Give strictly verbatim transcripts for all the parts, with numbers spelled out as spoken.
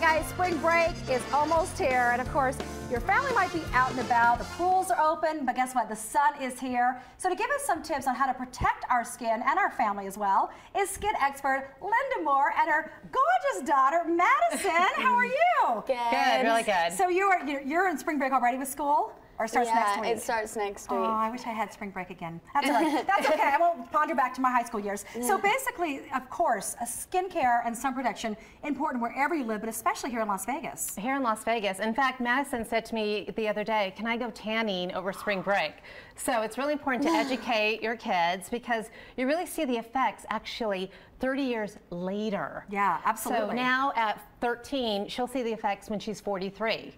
Guys, spring break is almost here, and of course, your family might be out and about. The pools are open, but guess what? The sun is here. So to give us some tips on how to protect our skin and our family as well is skin expert Lynda Moore and her gorgeous daughter Madison. How are you? Good. Good, really good. So you are you're in spring break already with school? Or starts yeah, next week? It starts next week. Oh, I wish I had spring break again. That's all right. That's okay. I won't ponder back to my high school years. So basically, of course, a skincare and sun protection important wherever you live, but especially here in Las Vegas. Here in Las Vegas. In fact, Madison said to me the other day, can I go tanning over spring break? So it's really important to educate your kids because you really see the effects actually thirty years later. Yeah, absolutely. So now at thirteen, she'll see the effects when she's forty-three.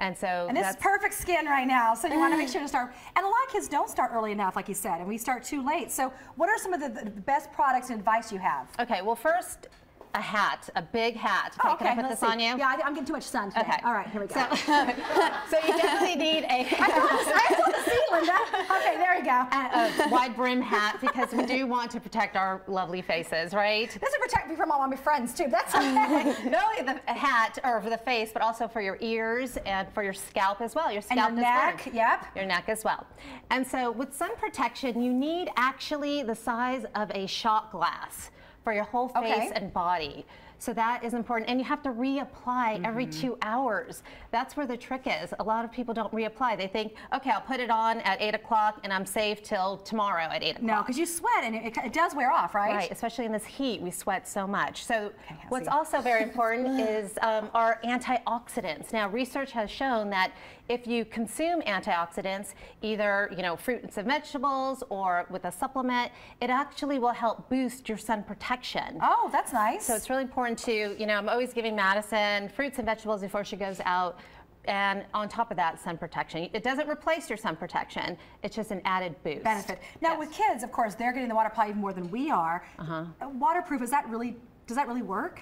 And so and this is perfect skin right now, so you want to make sure to start. And a lot of kids don't start early enough, like you said, and we start too late. So what are some of the, the best products and advice you have? Okay, well, first, a hat, a big hat. Okay, oh, okay. Can I put Let's this see. on you? Yeah, I, I'm getting too much sun today. Okay. All right, here we go. So, so you definitely need a... I told this, I told this, Lynda. Okay, there we go. A, a wide brim hat, because we do want to protect our lovely faces, right? This will protect me from all my friends, too. That's okay. Not only the hat, or for the face, but also for your ears and for your scalp as well. Your scalp and your neck, burn. yep. Your neck as well. And so with sun protection, you need actually the size of a shot glass for your whole face okay. and body. So that is important. And you have to reapply mm-hmm. every two hours. That's where the trick is. A lot of people don't reapply. They think, okay, I'll put it on at eight o'clock and I'm safe till tomorrow at eight o'clock. No, because you sweat and it, it does wear off, right? Right, especially in this heat, we sweat so much. So okay, what's also very important is um, our antioxidants. Now, research has shown that if you consume antioxidants, either you know fruits and vegetables or with a supplement, it actually will help boost your sun protection. Oh, that's nice. So it's really important to, you know, I'm always giving Madison fruits and vegetables before she goes out, and on top of that, sun protection. It doesn't replace your sun protection, it's just an added boost. Benefit. Now yes. with kids, of course, they're getting the water probably more than we are. Uh-huh. Waterproof, is that really, does that really work?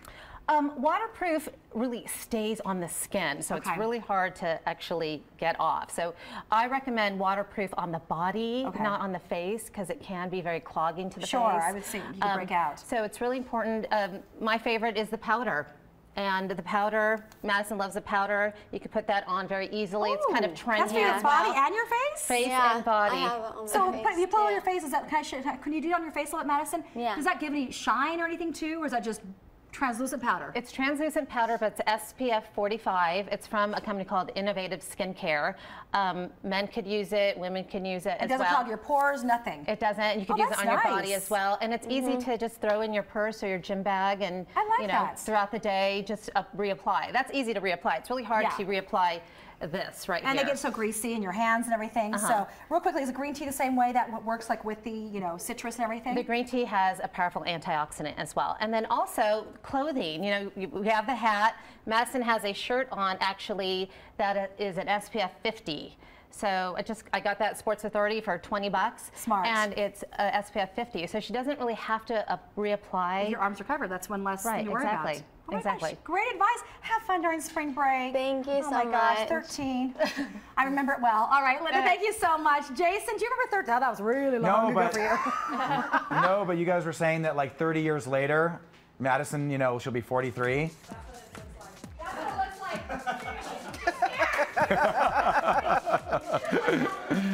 Um, waterproof really stays on the skin, so okay. it's really hard to actually get off. So I recommend waterproof on the body, okay. not on the face, because it can be very clogging to the sure, face. Sure, I would say you um, break out. So it's really important. Um, my favorite is the powder. And the powder, Madison loves the powder. You can put that on very easily. Ooh, it's kind of trendy. That's for your body and your face? Face yeah, and body. I have it on my so face, you put yeah. on your face, is that, can, I, can you do it on your face a lot, Madison? Yeah. Does that give any shine or anything too, or is that just translucent powder? It's translucent powder, but it's S P F forty-five. It's from a company called Innovative Skincare. Um, men could use it, women can use it as well. It doesn't clog your pores, nothing. It doesn't. You can oh, use it on nice. your body as well. And it's mm-hmm. easy to just throw in your purse or your gym bag and I like you know, that. throughout the day, just uh, reapply. That's easy to reapply. It's really hard yeah. to reapply this right and here. And they get so greasy in your hands and everything. Uh-huh. So real quickly, is green tea the same way that works like with the you know citrus and everything? The green tea has a powerful antioxidant as well. And then also clothing. You know, you, we have the hat. Madison has a shirt on actually that is an S P F fifty. So I just I got that Sports Authority for twenty bucks. Smart. And it's uh, S P F fifty. So she doesn't really have to uh, reapply. Your arms are covered. That's one less right, thing to worry exactly. about. Oh my exactly. gosh, great advice. Have fun during spring break. Thank you oh so much. Oh my gosh, thirteen. I remember it well. All right, Lynda, thank you so much. Jason, do you remember thirteen? Oh, that was really long no, but, ago for you. No, but you guys were saying that like thirty years later, Madison, you know, she'll be forty-three. That's what it looks like. That's what it looks like.